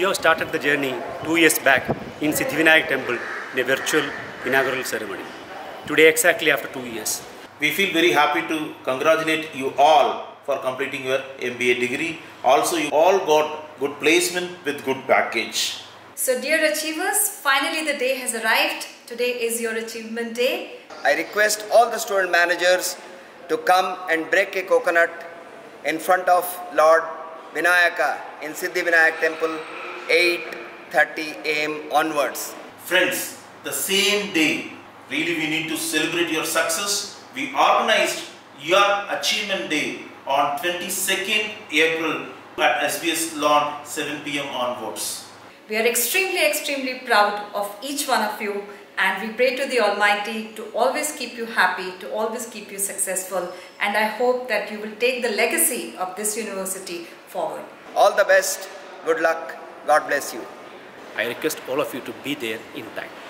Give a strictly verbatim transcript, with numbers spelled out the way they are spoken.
you have started the journey two years back in Siddhi Vinayak Temple in a virtual inaugural ceremony. Today, exactly after two years. We feel very happy to congratulate you all for completing your M B A degree. Also, you all got good placement with good package. So dear achievers, finally the day has arrived. Today is your achievement day. I request all the student managers to come and break a coconut in front of Lord Vinayaka in Siddhi Vinayak Temple eight thirty a m onwards. Friends, the same day, really we need to celebrate your success. We organized your achievement day on twenty-second April at S B S lawn seven p m onwards. We are extremely, extremely proud of each one of you, and we pray to the Almighty to always keep you happy, to always keep you successful, and I hope that you will take the legacy of this university forward. All the best, good luck, God bless you. I request all of you to be there in time.